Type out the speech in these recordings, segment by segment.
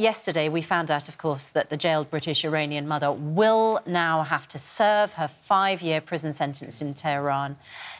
yesterday we found out, of course, that the jailed British Iranian mother will now have to serve her 5-year prison sentence in Tehran,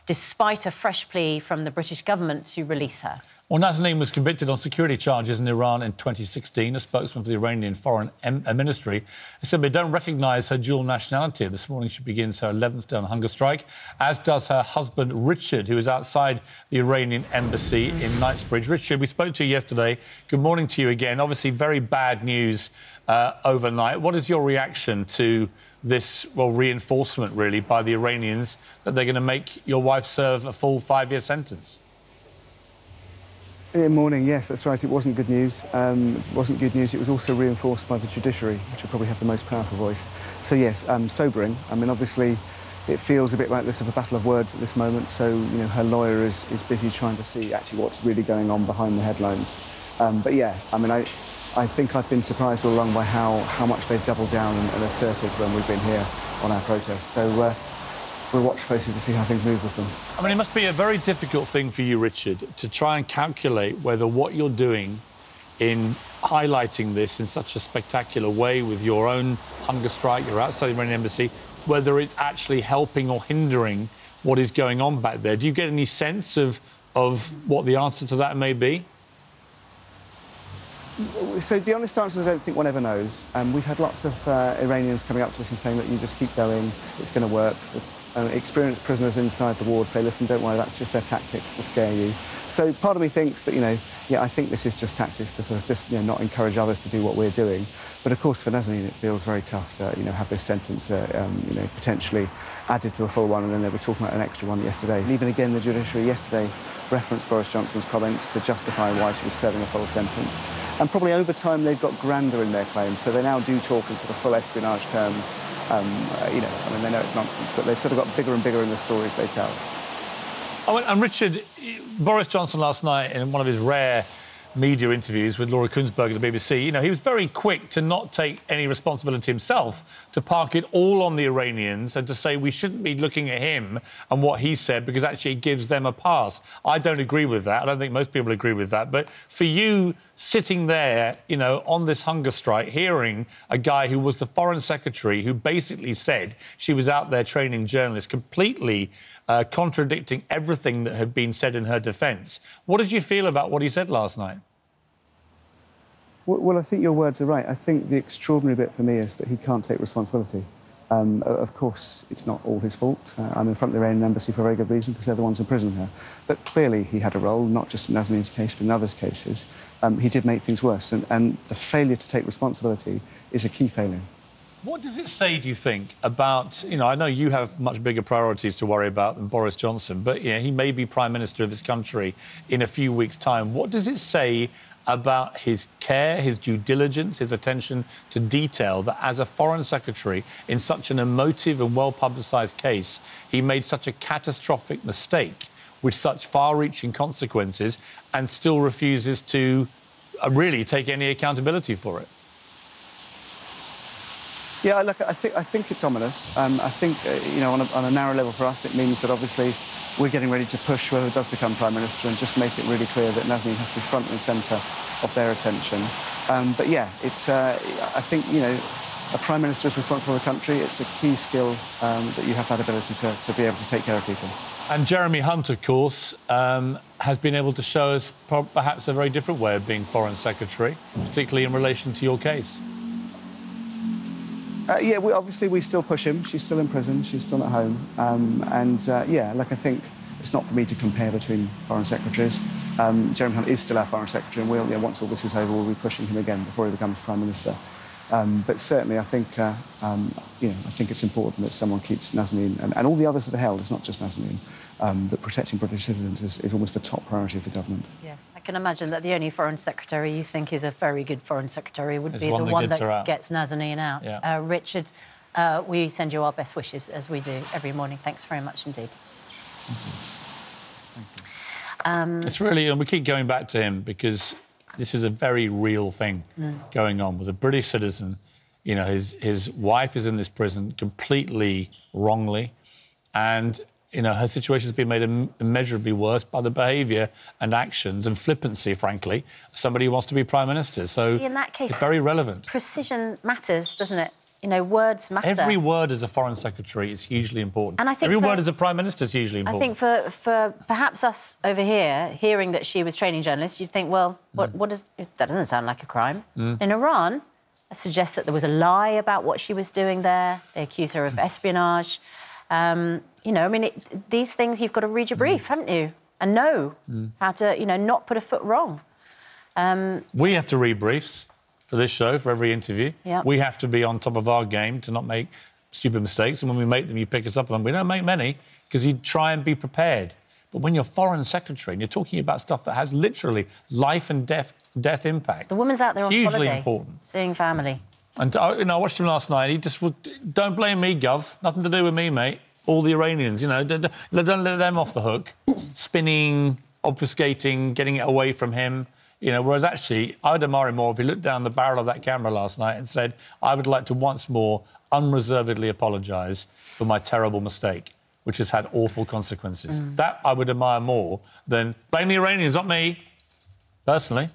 despite a fresh plea from the British government to release her. Well, Nazanin was convicted on security charges in Iran in 2016. A spokesman for the Iranian Foreign Ministry said they don't recognise her dual nationality. This morning she begins her 11th day on hunger strike, as does her husband, Richard, who is outside the Iranian embassy in Knightsbridge. Richard, we spoke to you yesterday. Good morning to you again. Obviously, very bad news overnight. What is your reaction to this, well, reinforcement, really, by the Iranians that they're going to make your wife serve a full 5-year sentence? Good morning, yes, that's right. It wasn't good news. It wasn't good news. It was also reinforced by the judiciary, which will probably have the most powerful voice. So, yes, sobering. I mean, obviously, it feels a bit like this of a battle of words at this moment. So, you know, her lawyer is busy trying to see actually what's really going on behind the headlines. But, yeah, I mean, I think I've been surprised all along by how much they've doubled down and asserted when we've been here on our protests. So, we'll watch closely to see how things move with them. I mean, it must be a very difficult thing for you, Richard, to try and calculate whether what you're doing in highlighting this in such a spectacular way with your own hunger strike, you're outside the Iranian embassy, whether it's actually helping or hindering what is going on back there. Do you get any sense of what the answer to that may be? So the honest answer is I don't think one ever knows. We've had lots of Iranians coming up to us and saying that you just keep going, it's going to work. Experienced prisoners inside the ward say, listen, don't worry, that's just their tactics to scare you. So part of me thinks that, you know, yeah, I think this is just tactics to sort of just, you know, not encourage others to do what we're doing. But, of course, for Nazanin, it feels very tough to, you know, have this sentence, you know, potentially added to a full one, and then they were talking about an extra one yesterday. And even again, the judiciary yesterday referenced Boris Johnson's comments to justify why she was serving a full sentence. And probably over time they've got grander in their claims, so they now do talk in sort of full espionage terms. You know, I mean, they know it's nonsense, but they've sort of got bigger and bigger in the stories they tell. Oh, and Richard, Boris Johnson last night in one of his rare media interviews with Laura Kunzberg at the BBC, you know, he was very quick to not take any responsibility himself, to park it all on the Iranians and to say we shouldn't be looking at him and what he said because actually it gives them a pass. I don't agree with that. I don't think most people agree with that. But for you sitting there, you know, on this hunger strike, hearing a guy who was the foreign secretary who basically said she was out there training journalists, completely contradicting everything that had been said in her defence. What did you feel about what he said last night? Well, I think your words are right. I think the extraordinary bit for me is that he can't take responsibility. Of course, it's not all his fault. I'm in front of the Iranian embassy for a very good reason, because they're the ones in prison here. But clearly he had a role, not just in Nazanin's case, but in others' cases. He did make things worse, and the failure to take responsibility is a key failure. What does it say, do you think, about, you know, I know you have much bigger priorities to worry about than Boris Johnson, but, you know, he may be Prime Minister of his country in a few weeks' time. What does it say about his care, his due diligence, his attention to detail, that as a foreign secretary in such an emotive and well-publicised case, he made such a catastrophic mistake with such far-reaching consequences and still refuses to really take any accountability for it? Yeah, look, I think it's ominous. I think, you know, on a narrow level for us, it means that obviously we're getting ready to push whoever does become Prime Minister and just make it really clear that Nazanin has to be front and centre of their attention. But yeah, it's, I think, you know, a Prime Minister is responsible for the country. It's a key skill that you have that ability to be able to take care of people. And Jeremy Hunt, of course, has been able to show us perhaps a very different way of being Foreign Secretary, particularly in relation to your case. Yeah, obviously we still push him. She's still in prison. She's still at home. Yeah, like, I think it's not for me to compare between foreign secretaries. Jeremy Hunt is still our foreign secretary, and we'll, you know, once all this is over, we'll be pushing him again before he becomes prime minister. But certainly, I think, you know, I think it's important that someone keeps Nazanin and all the others that are held. It's not just Nazanin. That protecting British citizens is almost the top priority of the government. Yes, I can imagine that the only foreign secretary you think is a very good foreign secretary would be the one that gets Nazanin out. Yeah. Richard, we send you our best wishes, as we do every morning. Thanks very much indeed. Thank you. It's really, and we keep going back to him because this is a very real thing going on with a British citizen. You know, his wife is in this prison completely wrongly, and you know, her situation has been made immeasurably worse by the behaviour and actions and flippancy, frankly, of somebody who wants to be Prime Minister. So see, in that case, it's very relevant. Precision matters, doesn't it? You know, words matter. Every word as a Foreign Secretary is hugely important. And I think every word as a Prime Minister is hugely important. I think for perhaps us over here, hearing that she was training journalists, you'd think, well, what does... That doesn't sound like a crime. In Iran, I suggest that there was a lie about what she was doing there. They accused her of espionage. You know, I mean, these things, you've got to read your brief, haven't you? And know how to, you know, not put a foot wrong. We have to read briefs for this show, for every interview. Yep. We have to be on top of our game to not make stupid mistakes. And when we make them, you pick us up on them. We don't make many because you try and be prepared. But when you're Foreign Secretary and you're talking about stuff that has literally life and death impact... The woman's out there on holiday. Hugely important. Seeing family. And, you know, I watched him last night. He just would... Don't blame me, Gov. Nothing to do with me, mate. All the Iranians, you know. Don't let them off the hook. Spinning, obfuscating, getting it away from him. You know, whereas actually, I'd admire him more if he looked down the barrel of that camera last night and said, I would like to once more unreservedly apologise for my terrible mistake, which has had awful consequences. That I would admire more than blame the Iranians, not me, personally.